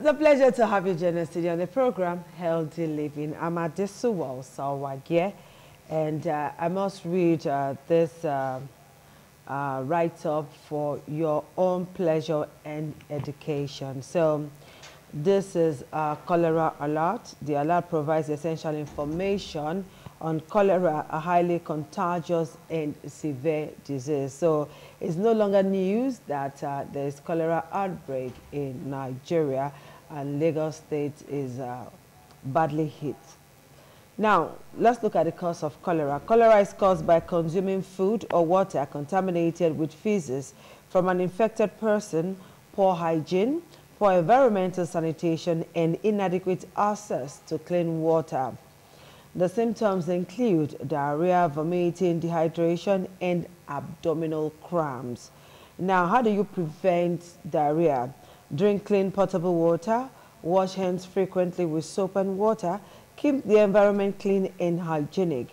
It's a pleasure to have you join us today on the program, Healthy Living. I'm Adesuwa Sawagye, and I must read this write-up for your own pleasure and education. So this is Cholera Alert. The alert provides essential information on cholera, a highly contagious and severe disease. So it's no longer news that there is cholera outbreak in Nigeria, and Lagos State is badly hit. Now, let's look at the cause of cholera. Cholera is caused by consuming food or water contaminated with feces from an infected person, poor hygiene, poor environmental sanitation, and inadequate access to clean water. The symptoms include diarrhea, vomiting, dehydration, and abdominal cramps. Now, how do you prevent diarrhea? Drink clean potable water, wash hands frequently with soap and water, keep the environment clean and hygienic,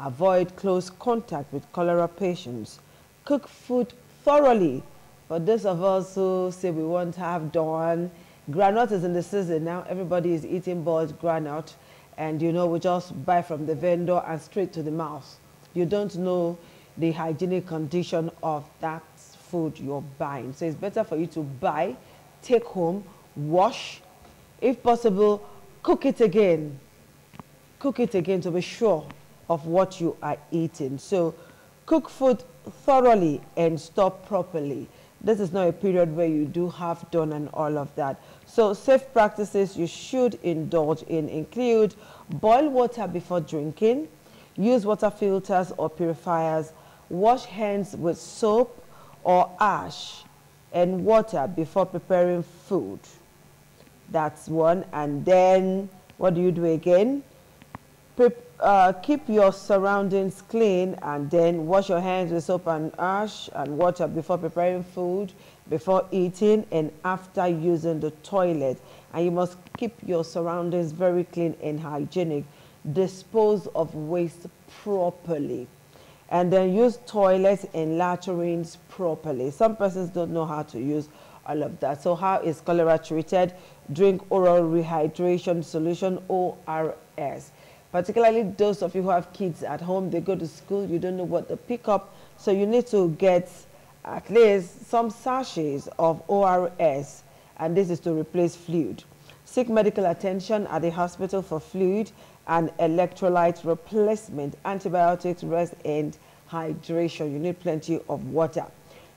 avoid close contact with cholera patients, cook food thoroughly. For those of us who say we won't have done, groundnut is in the season now, everybody is eating boiled groundnut. And you know, we just buy from the vendor and straight to the mouth. You don't know the hygienic condition of that food you're buying. So it's better for you to buy, take home, wash, if possible, cook it again. Cook it again to be sure of what you are eating. So cook food thoroughly and stop properly. This is not a period where you do half done and all of that. So safe practices you should indulge in include boil water before drinking, use water filters or purifiers, wash hands with soap or ash and water before preparing food. That's one. And then what do you do again? Keep your surroundings clean, and then wash your hands with soap and ash and water before preparing food, before eating, and after using the toilet. And you must keep your surroundings very clean and hygienic. Dispose of waste properly, and then use toilets and latrines properly. Some persons don't know how to use all of that. So how is cholera treated? Drink oral rehydration solution, ORS. Particularly those of you who have kids at home, they go to school, you don't know what to pick up, so you need to get at least some sachets of ORS, and this is to replace fluid. Seek medical attention at the hospital for fluid and electrolyte replacement, antibiotics, rest, and hydration. You need plenty of water.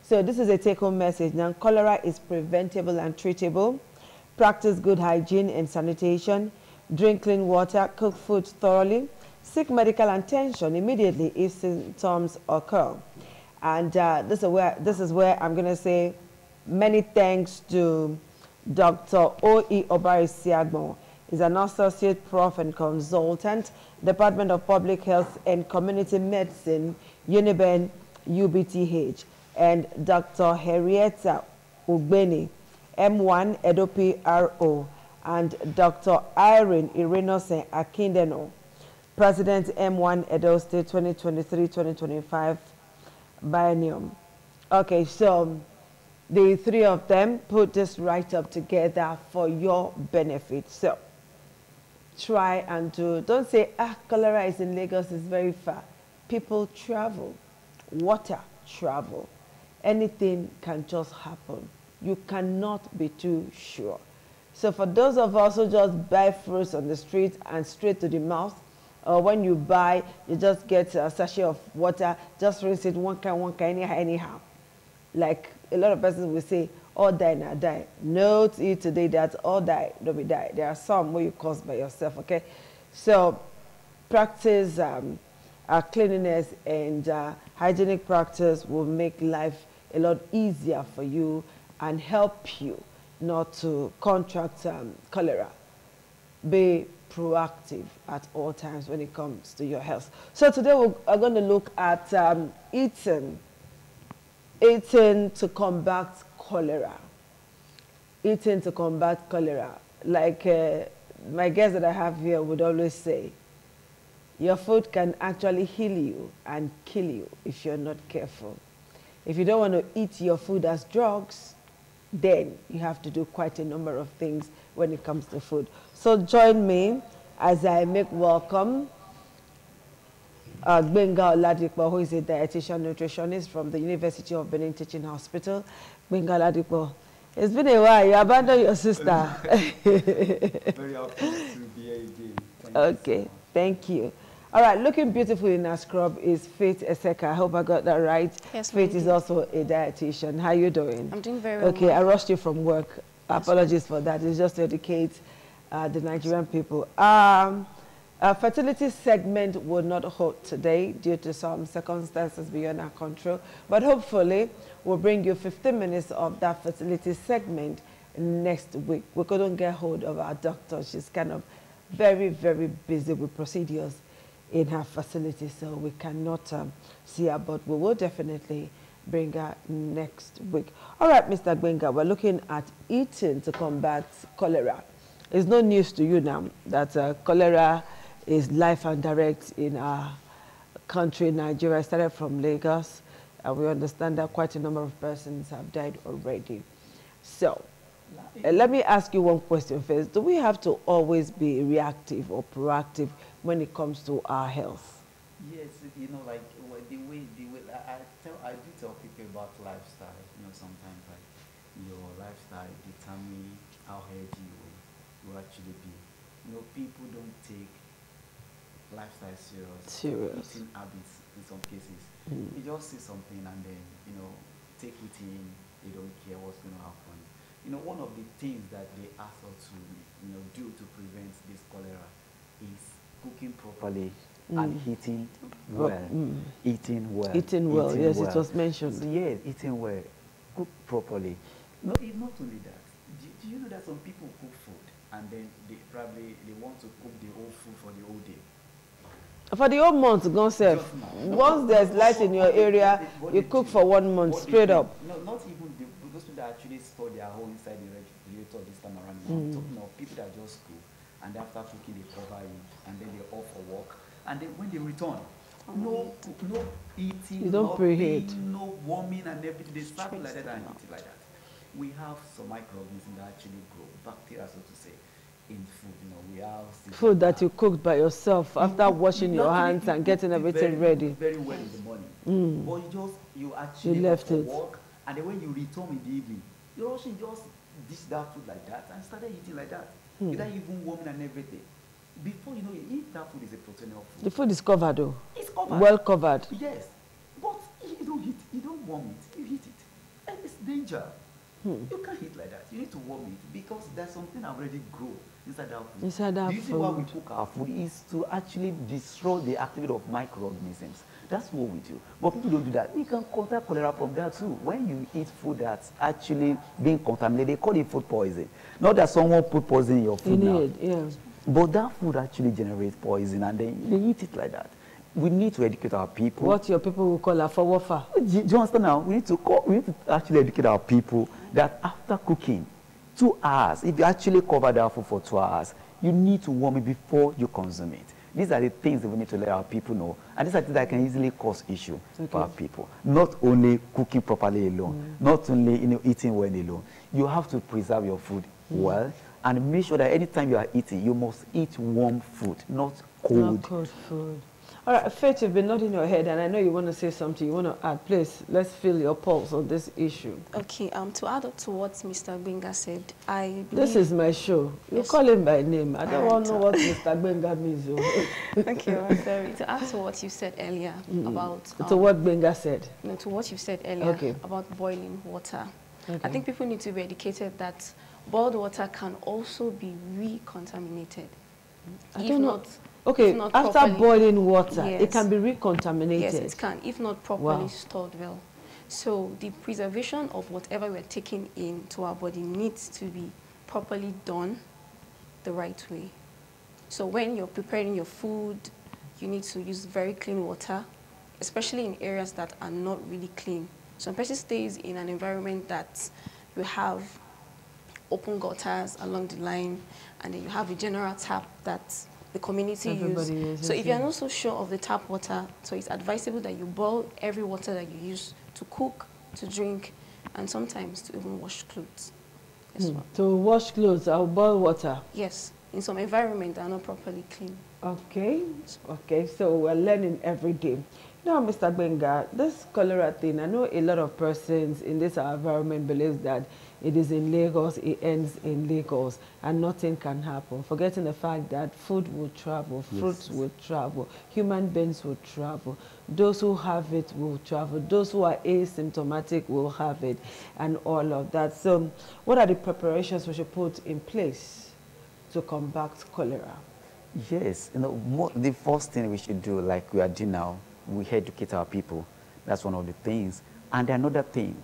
So this is a take-home message. Now, cholera is preventable and treatable. Practice good hygiene and sanitation. Drink clean water, cook food thoroughly, seek medical attention immediately if symptoms occur. And this is where I'm going to say many thanks to Dr. O.E. Obari Siadmo. He's an associate prof and consultant, Department of Public Health and Community Medicine, Uniben, UBTH. And Dr. Henrietta Ubeni, M1, Edo-P-R-O. And Dr. Irene Irino-Sen Akindeno, President M1 Edo State 2023-2025 biennium. Okay, so the three of them put this write-up together for your benefit. So try and do. Don't say, cholera is in Lagos, it's very far. People travel, water travel. Anything can just happen. You cannot be too sure. So for those of us who just buy fruits on the street and straight to the mouth, or when you buy, you just get a sachet of water, just rinse it one kind, anyhow. Like a lot of persons will say, all die, now die. No to eat today, that's all die, don't be die. There are some where you cause by yourself, okay? So practice cleanliness and hygienic practice will make life a lot easier for you and help you not to contract cholera. Be proactive at all times when it comes to your health. So today we are going to look at eating to combat cholera. Eating to combat cholera. Like my guest that I have here would always say, your food can actually heal you and kill you if you're not careful. If you don't want to eat your food as drugs, then you have to do quite a number of things when it comes to food. So join me as I make welcome Gbenga Oladipo, who is a dietitian nutritionist from the University of Benin Teaching Hospital. Gbenga Oladipo, it's been a while. You abandoned your sister. Very happy to be here again. Okay, thank you. All right, looking beautiful in our scrub is Faith Eseka. I hope I got that right. Yes, Faith is also a dietitian. How are you doing? I'm doing very well. Okay, I rushed you from work. Apologies for that. It's just to educate the Nigerian people. Our fertility segment will not hold today due to some circumstances beyond our control, but hopefully we'll bring you 15 minutes of that fertility segment next week. We couldn't get hold of our doctor. She's kind of very, very busy with procedures in her facility, so we cannot see her, but we will definitely bring her next week. All right, Mr. Gbenga, we're looking at eating to combat cholera. It's no news to you now that cholera is life and direct in our country, Nigeria. It started from Lagos, and we understand that quite a number of persons have died already. So let me ask you one question first. Do we have to always be reactive or proactive when it comes to our health? Yes, you know, like the way I do tell people about lifestyle. You know, sometimes like your lifestyle determines how healthy you will actually be. You know, people don't take lifestyle serious. Eating habits in some cases. Mm. You just see something and then, you know, take it in. They don't care what's going to happen. You know, one of the things that they ask us to, you know, do to prevent this cholera is cooking properly and eating well. Eating well, yes, it was mentioned. So, yes, eating well, cook properly. No, it's not only that. Do you know that some people cook food and then they want to cook the whole food for the whole day? For the whole month, go safe. Once there's light in your area, you cook for 1 month straight up. No, not even those people that actually store their whole inside the refrigerator this time around. I'm talking of people that just cook. And after cooking, they cover it, and then they're off for work. And then when they return, no eating, no warming, and everything. They start like that and eat it like that. We have some microorganisms that actually grow, bacteria, so to say, in food. You know, we have food that you cooked by yourself after washing your hands and getting everything ready. Very well in the morning. But you left it. Work, and then when you return in the evening, you actually just dish that food like that and started eating like that. Without even warming and everything. Before you know it, eat that food is a protein of food. The food is covered though. It's covered. Well covered. Yes. But you don't warm it, you eat it. And it's danger. You can't eat like that. You need to warm it because there's something already grown inside our food. Inside our food. You see why we cook our food is to actually destroy the activity of microorganisms. That's what we do. But people don't do that. We can contact cholera from that too. When you eat food that's actually being contaminated, they call it food poison. Not that someone put poison in your food now. But that food actually generates poison and then they eat it like that. We need to educate our people. What your people will call afawafa. Do you understand now? We need to actually educate our people that after cooking, 2 hours, if you actually cover that food for 2 hours, you need to warm it before you consume it. These are the things that we need to let our people know. And these are things that can easily cause issues for our people. Not only cooking properly alone, not only eating well alone. You have to preserve your food well and make sure that anytime you are eating, you must eat warm food, not cold. Not cold food. All right, Faith, you've been nodding your head, and I know you want to say something, you want to add. Please, let's feel your pulse on this issue. Okay, to add up to what Mr. Gbenga said, I believe... This is my show. You call him by name. I don't want to know what Mr. Gbenga means. Okay, I'm sorry. To add to what you said earlier about... to what Gbenga said? No, to what you said earlier about boiling water. I think people need to be educated that boiled water can also be recontaminated. I don't know. Okay, after boiling water, it can be recontaminated. Yes, it can, if not properly stored well. So the preservation of whatever we're taking into our body needs to be properly done the right way. So when you're preparing your food, you need to use very clean water, especially in areas that are not really clean. Some person stays in an environment that you have open gutters along the line, and then you have a general tap that's the community use. So if you're not so sure of the tap water, so it's advisable that you boil every water that you use to cook, to drink, and sometimes to even wash clothes as well. To wash clothes or boil water? Yes, in some environment they are not properly clean. Okay, okay, so we're learning every day. Now, Mr. Gbenga, this cholera thing, I know a lot of persons in this environment believes that it is in Lagos, it ends in Lagos, and nothing can happen, forgetting the fact that food will travel, fruits will travel, human beings will travel, those who have it will travel, those who are asymptomatic will have it, and all of that. So what are the preparations we should put in place to combat cholera? Yes, you know, the first thing we should do, like we are doing now, we educate our people. That's one of the things. And another thing,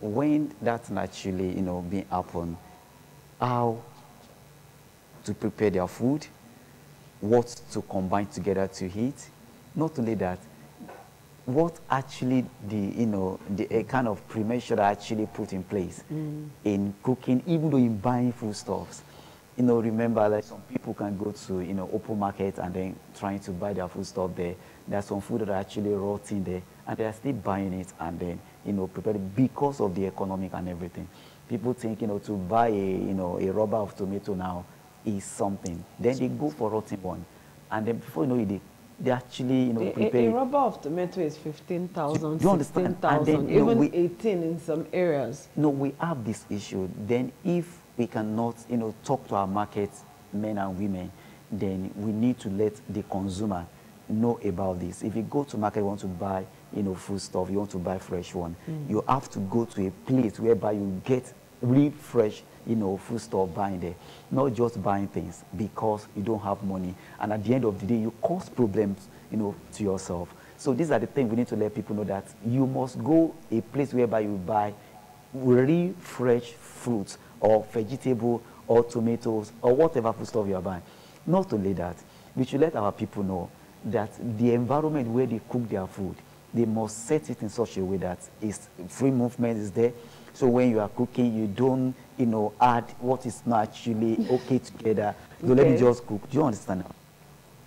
when that naturally, you know, being happen, how to prepare their food, what to combine together to eat. Not only that, what actually the, you know, the kind of prevention that actually put in place in cooking, even though in buying foodstuffs. You know, remember that some people can go to, you know, open market and then trying to buy their food stuff there. There's some food that are actually rotting there, and they are still buying it and then, you know, preparing because of the economic and everything. People think, you know, to buy a, you know, a rubber of tomato now is something. Then they go for rotting one, and then before you know it, they actually, you know, prepare. A rubber of tomato is 15,000, 16,000, even know, 18 in some areas. No, we have this issue. Then if we cannot, you know, talk to our market men and women, then we need to let the consumer know about this. If you go to market, you want to buy, you know, food stuff, you want to buy fresh one, you have to go to a place whereby you get real fresh, you know, food stuff buying there, not just buying things because you don't have money. And at the end of the day, you cause problems, you know, to yourself. So these are the things we need to let people know, that you must go a place whereby you buy real fresh fruits or vegetable, or tomatoes, or whatever food stuff you are buying. Not only that, we should let our people know that the environment where they cook their food, they must set it in such a way that it's free movement is there. So when you are cooking, you don't, you know, add what is not actually okay together. So let me just cook. Do you understand?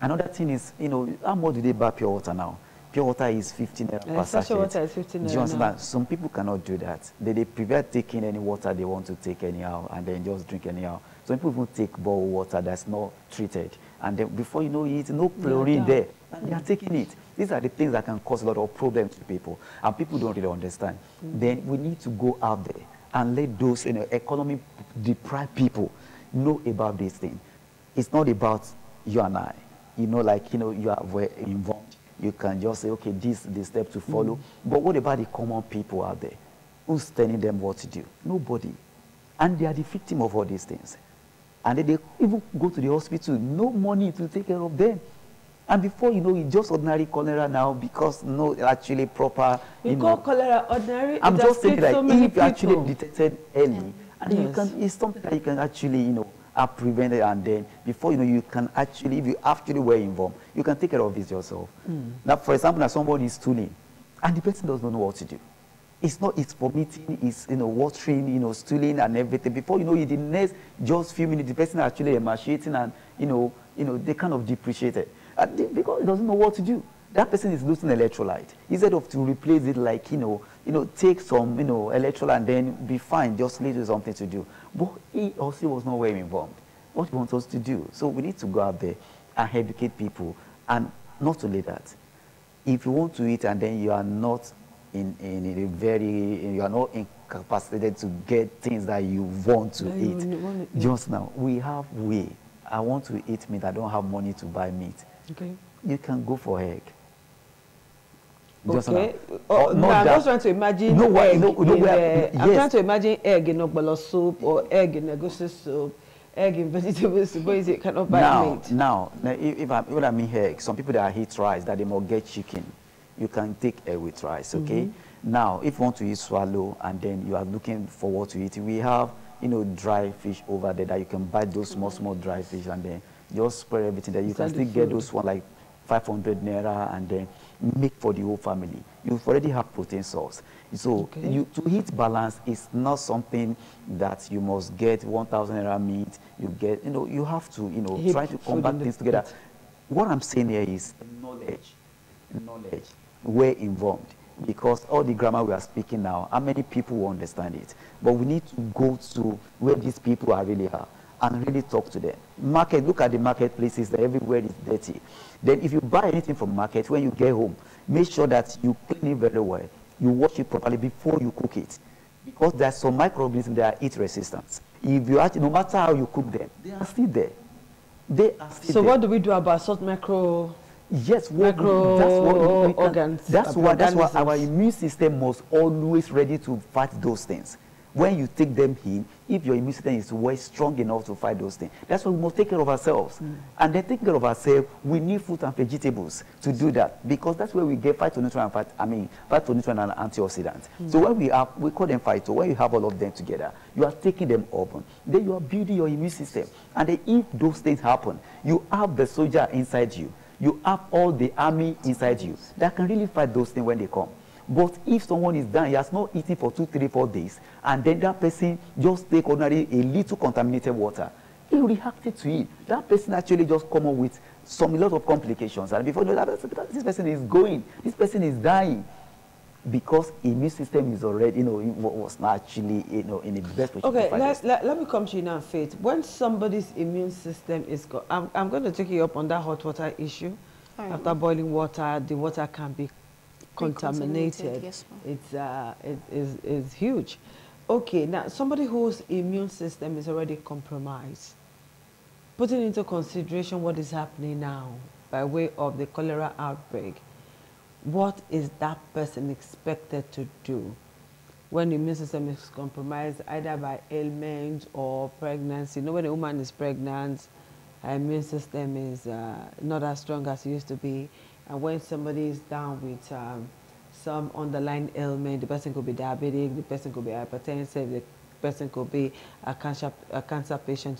Another thing is, you know, how much do they buy pure water now? Pure water is 15 naira per sachet. Water is 15 naira. Do you understand? Some people cannot do that. They prefer taking any water they want to take anyhow and then just drink anyhow. Some people will take boiled water that's not treated. And then before you know it, no chlorine there. And they are taking it. These are the things that can cause a lot of problems to people. And people don't really understand. Then we need to go out there and let those, you know, economy deprived people know about this thing. It's not about you and I. You know, like, you know, you are involved. You can just say, okay, this is the step to follow. But what about the common people out there? Who's telling them what to do? Nobody. And they are the victim of all these things. And then they even go to the hospital, no money to take care of them. And before you know, it's just ordinary cholera now, because no actually proper... You call cholera ordinary? I'm just saying that if you actually detected early, and you can, it's something that you can actually, you know, are prevented, and then before you know, you can actually, if you actually were involved, you can take care of this yourself. Now, for example, now somebody is stooling, and the person does not know what to do. It's not, it's vomiting, it's, you know, watering, you know, stooling and everything. Before you know, in the next just few minutes, the person actually emaciating, and you know, they kind of depreciate it, and because it doesn't know what to do. That person is losing electrolyte. Instead of to replace it, like, you know, take some, you know, electrolyte and then be fine, just leave with something to do. But he also was not well informed. What he wants us to do? So we need to go out there and educate people. And not only that, if you want to eat and then you are not you are not incapacitated to get things that you want to eat. Just now, we have way. I want to eat meat. I don't have money to buy meat. Okay. You can go for egg. Just I'm just trying to imagine I'm trying to imagine egg in ogbolo soup or egg in egusi soup, egg in vegetable soup. What is it kind of meat? Now if I mean egg, some people that eat rice, that they must get chicken. You can take egg with rice, okay? Now, if you want to eat swallow and then you are looking for what to eat, we have, you know, dry fish over there that you can buy those small dry fish and then just spread everything there. You can still get those one like 500 naira and then make for the whole family. You already have protein source. So you, to eat balance is not something that you must get 1,000 naira meat. You get, you know, you have to, you know, try to combat things together. What I'm saying here is knowledge. Knowledge. We're involved. because all the grammar we are speaking now, how many people will understand it? But we need to go to where these people are really at and really talk to them. Market, look at the marketplaces, everywhere is dirty. Then if you buy anything from market, when you get home, make sure that you clean it very well. You wash it properly before you cook it. Because there are some microorganisms that are heat resistant. If you actually, no matter how you cook them, they are still there. They are still there. So what do we do about such micro? Yes, that's what our immune system must always ready to fight those things. When you take them in, if your immune system is well strong enough to fight those things, that's why we must take care of ourselves. Mm. And then taking care of ourselves, we need fruit and vegetables to do that, because that's where we get phytonutrient and antioxidants. Mm. So when we call them phyto. When you have all of them together, you are taking them open. Then you are building your immune system. And then if those things happen, you have the soldier inside you. You have all the army inside you that can really fight those things when they come. But if someone is down, he has not eaten for 2, 3, 4 days, and then that person just take ordinary a little contaminated water, he reacted to it. That person actually just come up with a lot of complications. And before you know that, this person is going, this person is dying, because immune system is already, was actually, in the best way. Okay, let me come to you now, Faith. When somebody's immune system is gone, I'm going to take you up on that hot water issue. Right. After boiling water, the water can be contaminated. Yes, it's huge. Okay, now somebody whose immune system is already compromised, putting into consideration what is happening now by way of the cholera outbreak, what is that person expected to do when the immune system is compromised, either by ailment or pregnancy? When a woman is pregnant, her immune system is not as strong as it used to be. And when somebody is down with some underlying ailment, the person could be diabetic, the person could be hypertensive, the person could be a cancer patient,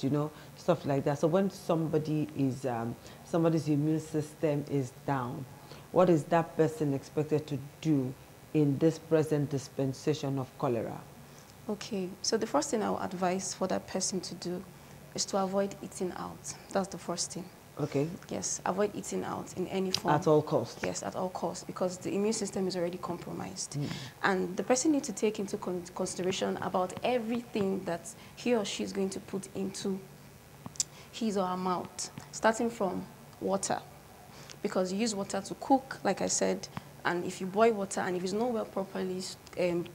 stuff like that. So when somebody's immune system is down, what is that person expected to do in this present dispensation of cholera? Okay, so the first thing I would advise for that person to do is to avoid eating out. That's the first thing. Okay. Yes, avoid eating out in any form. At all costs. Yes, at all costs, because the immune system is already compromised. Mm. And the person needs to take into consideration about everything that he or she is going to put into his or her mouth, starting from water. Because you use water to cook, like I said, and if you boil water and if it's not well properly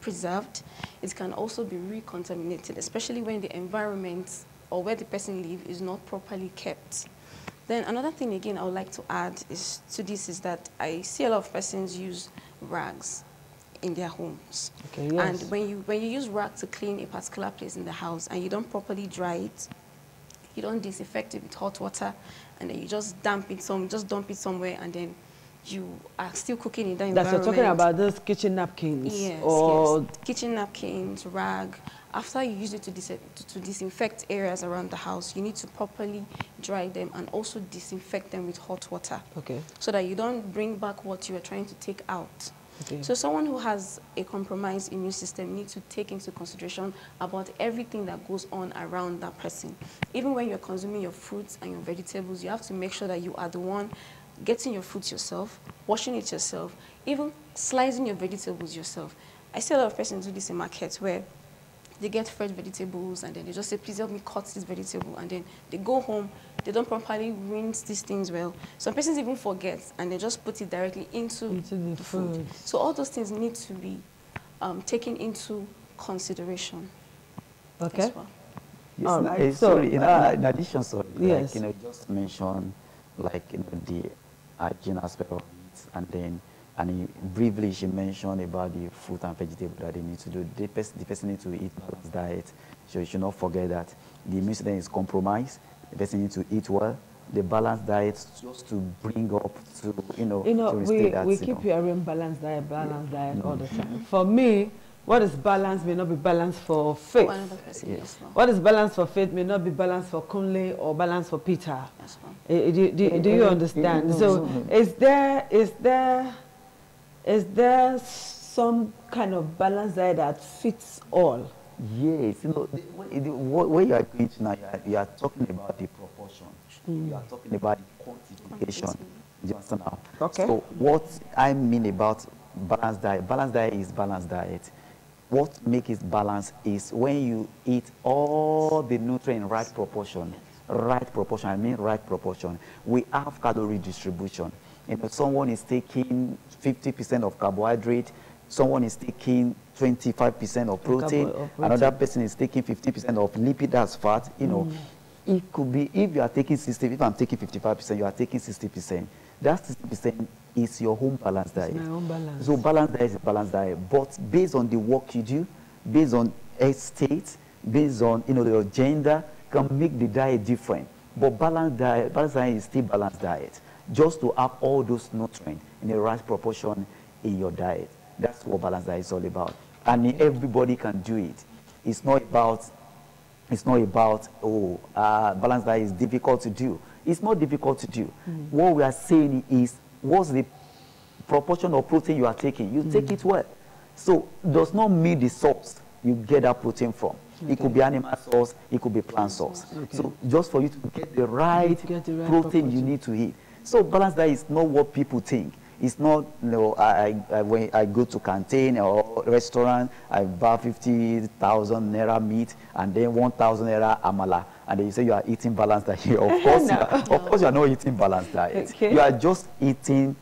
preserved, it can also be recontaminated, especially when the environment or where the person lives is not properly kept. Then another thing again I would like to add is that I see a lot of persons use rags in their homes. Okay, yes. And when you use rag to clean a particular place in the house and you don't properly dry it, you don't disinfect it with hot water, and then you just dump it somewhere, and then you are still cooking in that environment. That's you're talking about those kitchen napkins. Yes, or yes. Kitchen napkins, rag. After you use it to disinfect areas around the house, you need to properly dry them and also disinfect them with hot water. Okay. So that you don't bring back what you are trying to take out. Okay. So someone who has a compromised immune system needs to take into consideration about everything that goes on around that person. Even when you're consuming your fruits and your vegetables, you have to make sure that you are the one getting your fruits yourself, washing it yourself, even slicing your vegetables yourself. I see a lot of persons do this in markets where they get fresh vegetables and then they just say, please help me cut this vegetable. And then they go home, they don't properly rinse these things well. Some persons even forget and they just put it directly into the food. So all those things need to be taken into consideration. Okay. As well. Yes, just mention the hygiene aspect of it, and then briefly she mentioned about the fruit and vegetable that they need to do. The person needs to eat balanced diet, so you should not forget that. The immune system is compromised, the person needs to eat well, the balanced diet just to bring up to, to we, that, we keep hearing balanced diet all the time. For me, what is balance may not be balance for Faith. Yes. What is balance for Faith may not be balance for Kunle or balance for Peter. Yes, do you understand? Is there some kind of balance diet that fits all? Yes. What you are going to now, you are talking about the proportion. Mm. You are talking about the quantification. Do you understand now? Okay. So what I mean about balanced diet. Balanced diet is balanced diet. What makes it balanced is when you eat all the nutrients in right proportion. Right proportion, I mean right proportion. We have calorie distribution. And if someone is taking 50% of carbohydrate, someone is taking 25% of protein, another person is taking 50% of lipid, that's fat, you know. It could be, if you are taking 60, if I'm taking 55%, you are taking 60%. That 60% is your home balanced diet. My own balance. So balanced diet is a balanced diet. But based on the work you do, based on health state, based on, you know, your gender, can make the diet different. But balanced diet is still balanced diet. Just to have all those nutrients in the right proportion in your diet. That's what balanced diet is all about. And everybody can do it. It's not about, oh, balanced diet is difficult to do. It's not difficult to do. What we are saying is, what's the proportion of protein you are taking? You take it well. So does not mean the source you get that protein from. Okay. It could be animal source, it could be plant source. Okay. So just for you to get the right, protein you need to eat. So balanced diet is not what people think. It's not, you know, when I go to canteen or restaurant, I buy 50,000 naira meat and then 1,000 naira amala. And then you say you are eating balanced diet. Of course, of course you are not eating balanced diet. Okay. You are just eating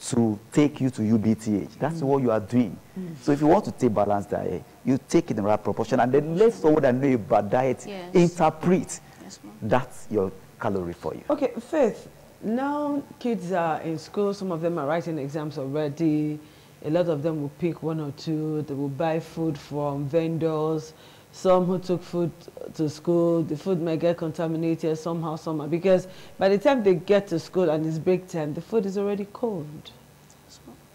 to take you to UBTH. That's what you are doing. So if you want to take balanced diet, you take it in the right proportion. And then let someone that knows about diet interpret that's your calorie for you. Okay, Faith. Now kids are in school, some of them are writing exams already. A lot of them will pick one or two. They will buy food from vendors. Some who took food to school, the food might get contaminated somehow, somehow. Because by the time they get to school and it's break time, the food is already cold.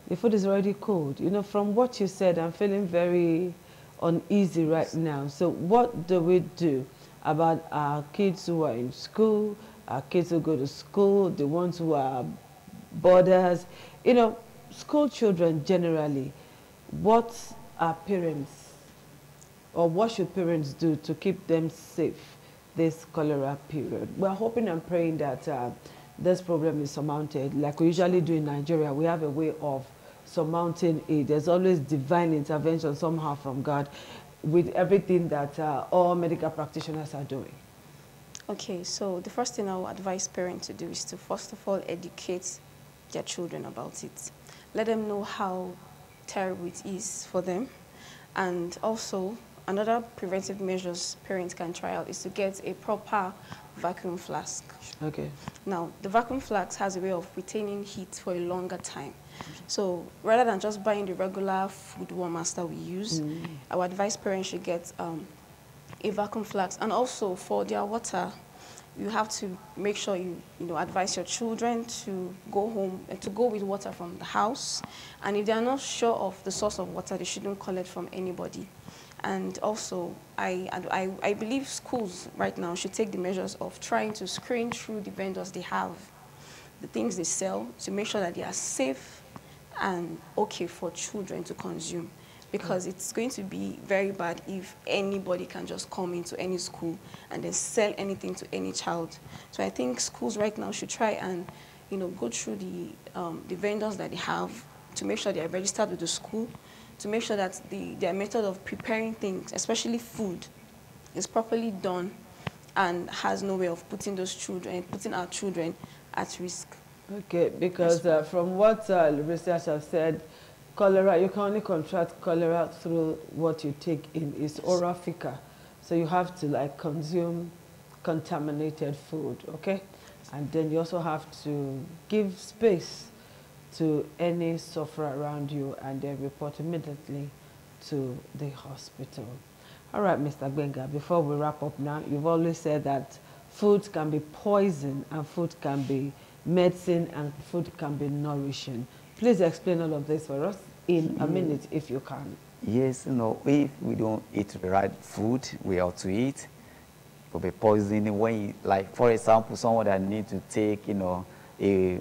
The food is already cold. You know, from what you said, I'm feeling very uneasy right now. So what do we do about our kids who are in school, our kids who go to school, the ones who are boarders, you know, school children generally? What are parents, or what should parents do to keep them safe this cholera period? We're hoping and praying that this problem is surmounted. Like we usually do in Nigeria, we have a way of surmounting it. There's always divine intervention somehow from God with everything that all medical practitioners are doing. Okay, so the first thing I would advise parents to do is to first of all educate their children about it. Let them know how terrible it is for them. And also, another preventive measures parents can try out is to get a proper vacuum flask. Okay. Now, the vacuum flask has a way of retaining heat for a longer time. So rather than just buying the regular food warmers that we use, I would advise parents should get a vacuum flask. And also for their water, you have to make sure you know, advise your children to go home and to go with water from the house. And if they are not sure of the source of water, they shouldn't collect from anybody. And also, I believe schools right now should take the measures of trying to screen through the vendors they have, the things they sell, to make sure that they are safe and okay for children to consume. Because it's going to be very bad if anybody can just come into any school and then sell anything to any child. So I think schools right now should try and, you know, go through the vendors that they have to make sure they are registered with the school, to make sure that their method of preparing things, especially food, is properly done and has no way of putting those children, putting our children at risk. Okay, because from what research have said, cholera, you can only contract cholera through what you take in. It's oral fecal. So you have to like consume contaminated food, okay? And then you also have to give space to any sufferer around you and then report immediately to the hospital. All right, Mr. Gbenga, before we wrap up now, you've always said that food can be poison and food can be medicine and food can be nourishing. Please explain all of this for us in a minute, if you can. Yes, you know, if we don't eat the right food we ought to eat, it could be poisoning. When you, like, for example, someone that needs to take, you know, a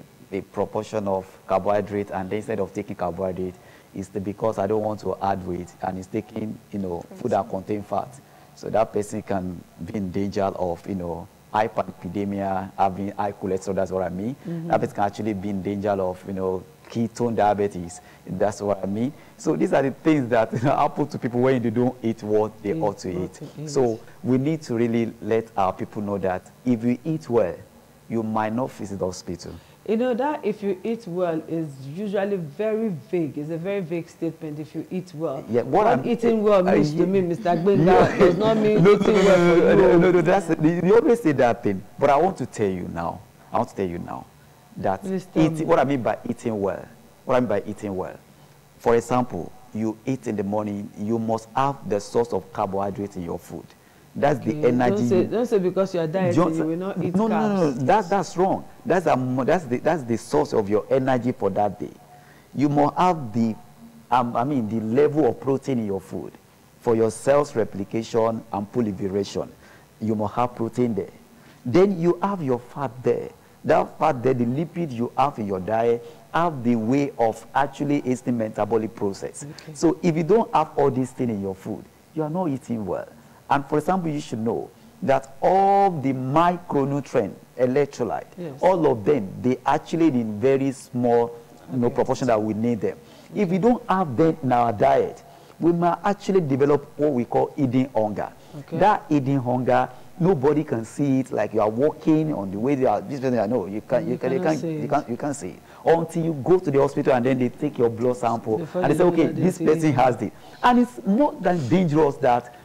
proportion of carbohydrate, and instead of taking carbohydrate, it's because I don't want to add weight, and it's taking, you know, food that contains fat. So that person can be in danger of, you know, hyperlipidemia, having high cholesterol, that's what I mean. Diabetes can actually be in danger of, ketone diabetes, that's what I mean. So these are the things that happen to people when they don't eat what they ought to eat. So we need to really let our people know that if you eat well, you might not visit the hospital. You know, that if you eat well is usually very vague. It's a very vague statement, if you eat well. Yeah, what eating well means to me, Mr. Gbenga, does not mean eating well for you. No, that's, you always say that thing. But I want to tell you now, that what I mean by eating well, for example, you eat in the morning, you must have the source of carbohydrate in your food. That's the energy. Don't say because you are dieting, you will not eat carbs. No, that's wrong. That's the source of your energy for that day. You must have the, the level of protein in your food for your cells replication and proliferation. You must have protein there. Then you have your fat there. That fat there, the lipid you have in your diet, have the way of actually hastening metabolic process. Okay. So if you don't have all these things in your food, you are not eating well. And for example, you should know that all the micronutrient, electrolyte, all of them, they actually in very small proportion that we need them. If we don't have them in our diet, we might actually develop what we call eating hunger. That eating hunger, nobody can see it, like you are walking on the way they are. No, you can't see it until you go to the hospital and then they take your blood sample and they say, okay, this person has it. And it's more than dangerous that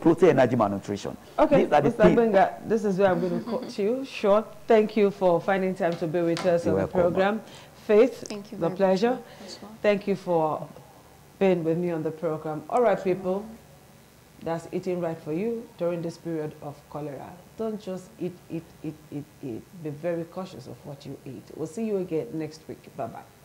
protein, energy, malnutrition. Okay, Mr. Gbenga, this is where I'm going to cut you short. Thank you for finding time to be with us on the program. Faith, thank you, the pleasure. Thank you for being with me on the program. All right, people, that's eating right for you during this period of cholera. Don't just eat, eat, eat, eat, eat. Be very cautious of what you eat. We'll see you again next week. Bye-bye.